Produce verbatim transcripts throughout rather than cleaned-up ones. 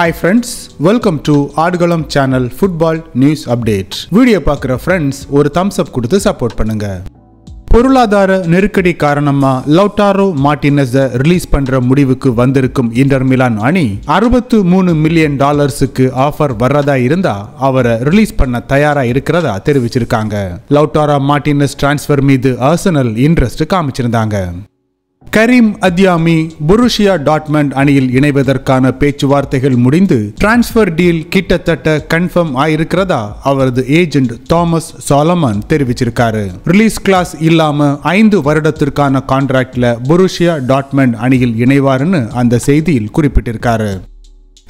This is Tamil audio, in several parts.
Hi friends, welcome to Aadgalam channel football news update. Video பார்க்குற ஃப்ரெண்ட்ஸ் ஒரு thumbs up கொடுத்து சப்போர்ட் பண்ணுங்க. பொருளாதார நெருக்கடி காரணமா லவுடாரோ மார்டினஸ் ரிலீஸ் பண்ற முடிவுக்கு வந்திருக்கும் இன்டர் மிலான் அணி அறுபத்தி மூணு மில்லியன் டாலர்ஸ்க்கு ஆஃபர் வர்றதா இருந்தா அவரை ரிலீஸ் பண்ண தயாரா இருக்கிறதா தெரிவிச்சிருக்காங்க. லவுடாரோ மார்டினஸ் டிரான்ஸ்ஃபர் மீது ஆர்சனல் இன்ட்ரெஸ்ட் காமிச்சிருந்தாங்க. கரீம் அத்யாமி பொருஷியா டாட்மண்ட் அணியில் இணைவதற்கான பேச்சுவார்த்தைகள் முடிந்து டிரான்ஸ்ஃபர் டீல் கிட்டத்தட்ட கன்ஃபர்ம் ஆயிருக்கிறதா அவரது ஏஜென்ட் தாமஸ் சாலமன் தெரிவிச்சிருக்காரு. ரிலீஸ் கிளாஸ் இல்லாம ஐந்து வருடத்திற்கான கான்ட்ராக்ட்ல பொருஷியா டாட்மண்ட் அணியில் இணைவாருன்னு அந்த செய்தியில் குறிப்பிட்டிருக்காரு.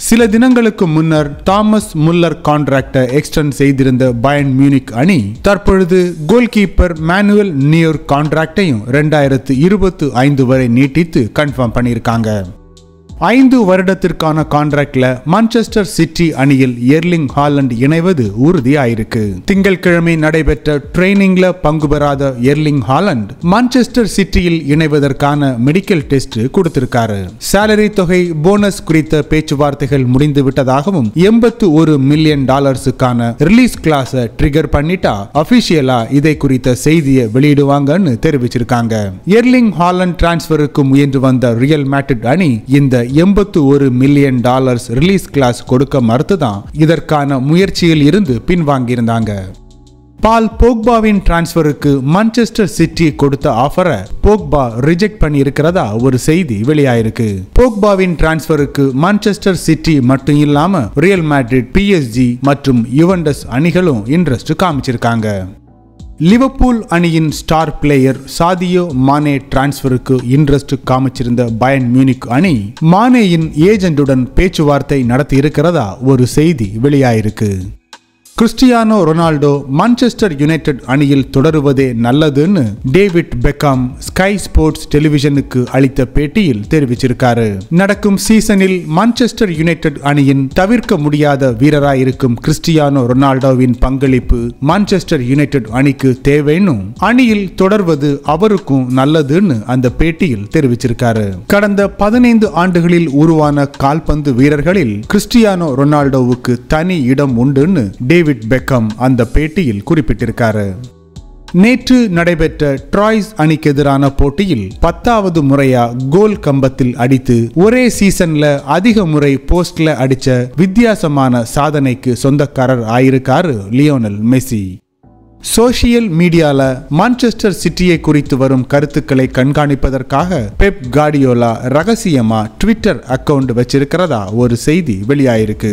சில தினங்களுக்கு முன்னர் தாமஸ் முல்லர் கான்ட்ராக்டை எக்ஸ்டெண்ட் செய்திருந்த பயர்ன் மியூனிக் அணி தற்பொழுது கோல் கீப்பர் மேனுவல் நியூயர் கான்ட்ராக்டையும் ரெண்டாயிரத்து இருபத்தி ஐந்து வரை நீட்டித்து கன்ஃபார்ம் பண்ணியிருக்காங்க. ஐந்து வருடத்திற்கான கான்ட்ராக்டில் மான்செஸ்டர் சிட்டி அணியில் எர்லிங் ஹாலண்ட் இணைவது உறுதியாயிருக்கு. திங்கட்கிழமை நடைபெற்ற ட்ரைனிங்ல பங்கு பெறாத எர்லிங் ஹாலண்ட் மான்செஸ்டர் சிட்டியில் இணைவதற்கான மெடிக்கல் டெஸ்ட் கொடுத்திருக்காரு. சேலரி தொகை போனஸ் குறித்த பேச்சுவார்த்தைகள் முடிந்து விட்டதாகவும் எண்பத்தி ஒரு மில்லியன் டாலர்ஸுக்கான ரிலீஸ் கிளாஸை ட்ரிகர் பண்ணிட்டா அபிஷியலா இதை குறித்த செய்தியை வெளியிடுவாங்கன்னு தெரிவிச்சிருக்காங்க. எர்லிங் ஹாலண்ட் டிரான்ஸ்பருக்கு முயன்று வந்த ரியல் மேட்ரிட் அணி இந்த எண்பத்தி ஒரு மில்லியன் டாலர்ஸ் ரிலீஸ் கிளாஸ் கொடுக்க மறுத்துதான் இதற்கான முயற்சியில் இருந்து பின்வாங்கியிருந்தாங்க. பால் போக்பாவின் டிரான்ஸ்பருக்கு மான்செஸ்டர் சிட்டி கொடுத்த ஆஃபரை போக்பா ரிஜெக்ட் பண்ணி இருக்கிறதா ஒரு செய்தி வெளியாயிருக்கு. போக்பாவின் டிரான்ஸ்பருக்கு மான்செஸ்டர் சிட்டி மட்டும் இல்லாம ரியல் மேட்ரிட், பிஎஸ்ஜி மற்றும் யுவெண்டஸ் அணிகளும் இன்ட்ரெஸ்ட் காமிச்சிருக்காங்க. லிவர்பூல் அணியின் ஸ்டார் பிளேயர் சாதியோ மானே டிரான்ஸ்ஃபருக்கு இன்ட்ரெஸ்ட் காமிச்சிருந்த பயர்ன் மியூனிக் அணி மானேயின் ஏஜென்டுடன் பேச்சுவார்த்தை நடத்தி இருக்கிறதா ஒரு செய்தி வெளியாயிருக்கு. கிறிஸ்டியானோ ரொனால்டோ மான்செஸ்டர் யுனைடெட் அணியில் தொடருவதே நல்லதுன்னு டேவிட் பெக்காம் ஸ்கை ஸ்போர்ட்ஸ் டெலிவிஷனுக்கு அளித்த பேட்டியில் தெரிவிச்சிருக்காரு. நடக்கும் சீசனில் மான்செஸ்டர் யுனைடெட் அணியின் தவிர்க்க முடியாத வீரராயிருக்கும் கிறிஸ்டியானோ ரொனால்டோவின் பங்களிப்பு மான்செஸ்டர் யுனைடெட் அணிக்கு தேவைன்னும் அணியில் தொடர்வது அவருக்கும் நல்லதுன்னு அந்த பேட்டியில் தெரிவிச்சிருக்காரு. கடந்த பதினைந்து ஆண்டுகளில் உருவான கால்பந்து வீரர்களில் கிறிஸ்டியானோ ரொனால்டோவுக்கு தனி இடம் உண்டுன்னு டேவிட் டேவிட் பெக்கம் அந்த பேட்டியில் குறிப்பிட்டிருக்காரு. நேற்று நடைபெற்ற ட்ராய்ஸ் அணிக்கு எதிரான போட்டியில் பத்தாவது முறையா கோல் கம்பத்தில் அடித்து ஒரே சீசன்ல அதிக முறை போஸ்ட்ல அடிச்ச வித்தியாசமான சாதனைக்கு சொந்தக்காரர் ஆயிருக்காரு லியோனல் மெஸ்ஸி. சோசியல் மீடியால மான்செஸ்டர் சிட்டியை குறித்து வரும் கருத்துக்களை கண்காணிப்பதற்காக பெப் கார்டியோலா ரகசியமா ட்விட்டர் அக்கவுண்ட் வச்சிருக்கிறதா ஒரு செய்தி வெளியாயிருக்கு.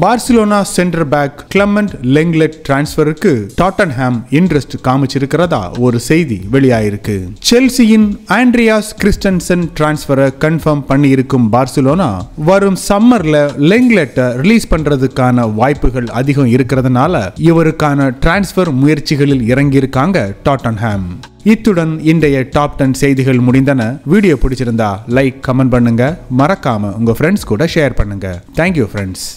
Barcelona centre back Clement Lenglet டிரான்ஸ்ஃபருக்கு டாட்டன்ஹாம் இன்ட்ரெஸ்ட் காமிச்சிருக்கிறதா ஒரு செய்தி வெளியாயிருக்கு. செல்சியின் ஆண்ட்ரியாஸ் கிறிஸ்டன்சன் டிரான்ஸ்ஃபரை கன்ஃபார்ம் பண்ணியிருக்கும் பார்சிலோனா வரும் சம்மர்ல லெங்லெட்டை ரிலீஸ் பண்றதுக்கான வாய்ப்புகள் அதிகம் இருக்கிறதுனால இவருக்கான டிரான்ஸ்ஃபர் முயற்சிகளில் இறங்கியிருக்காங்க டாட்டன்ஹாம். இத்துடன் இன்றைய டாப் டென் செய்திகள் முடிந்தன. வீடியோ பிடிச்சிருந்தா லைக், கமெண்ட் பண்ணுங்க. மறக்காம உங்க ஃப்ரெண்ட்ஸ் கூட ஷேர் பண்ணுங்க. Thank you friends.